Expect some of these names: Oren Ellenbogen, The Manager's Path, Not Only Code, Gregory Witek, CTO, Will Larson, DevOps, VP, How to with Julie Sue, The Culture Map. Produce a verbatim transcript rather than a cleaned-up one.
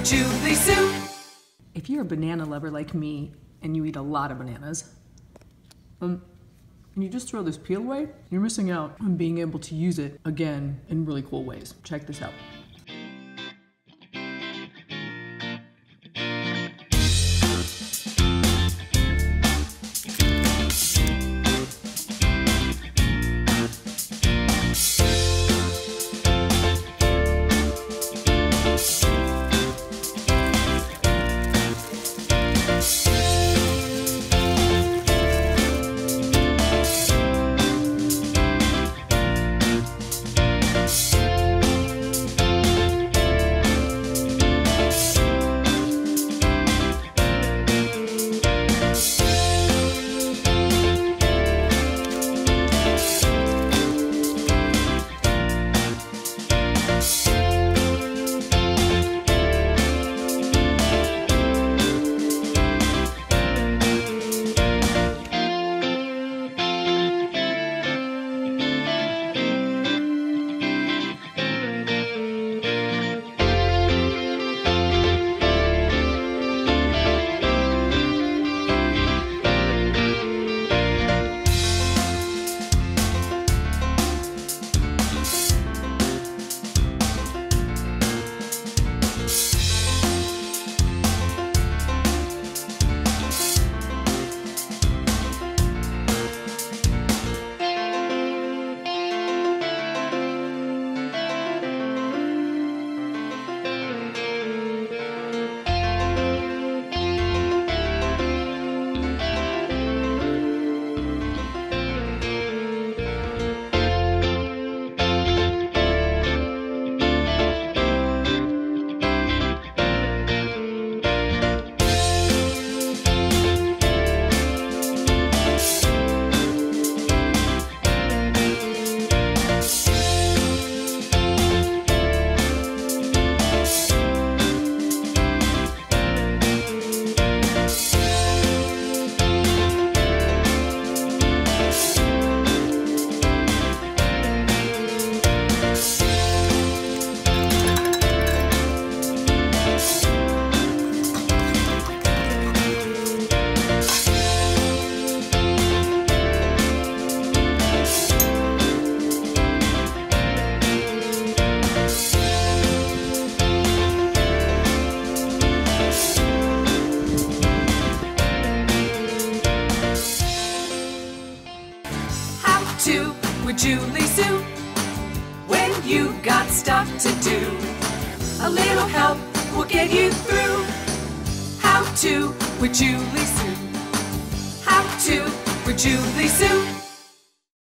with Julie Sue. If you're a banana lover like me and you eat a lot of bananas, um, and you just throw this peel away, you're missing out on being able to use it again in really cool ways. Check this out. How to with Julie Sue. When you got stuff to do, a little help will get you through. How to with Julie Sue. How to with Julie Sue.